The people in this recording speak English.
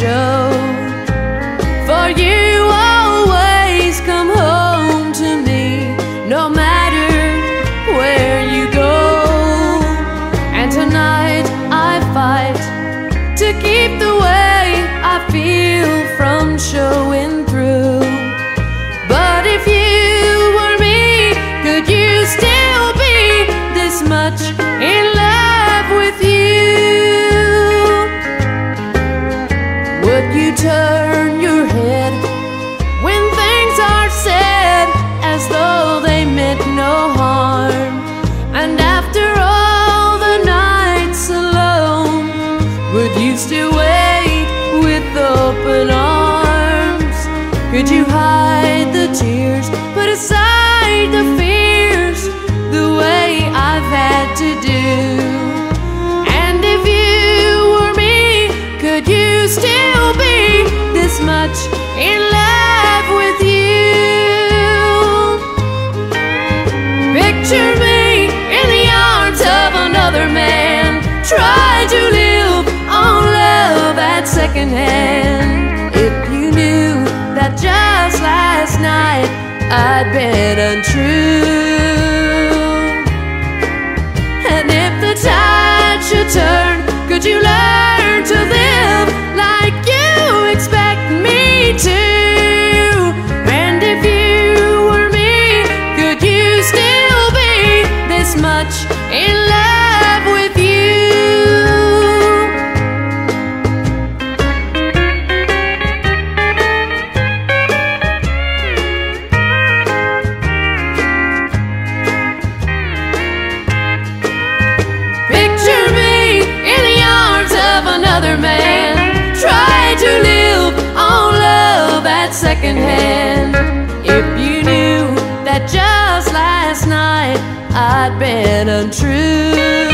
show. For you always come home to me, no matter where you go. And tonight I fight to keep the way I feel from showing through. But if you were me, could you still be this much in love with you? Would you turn your head when things are said as though they meant no harm? And after all the nights alone, would you still wait with open arms? Could you hide the tears, put aside the fears, the way I've had to do? And if you were me, could you still be this much in love with you? Picture me in the arms of another man, try to live on love at second hand. If you knew that just last night I'd been untrue, and if the tide should turn, could you learn to live like you expect me to? And if you were me, could you still be this much in love with you? Picture me in the arms of another man, try to live on love at second hand. If you knew that just last night I'd been untrue.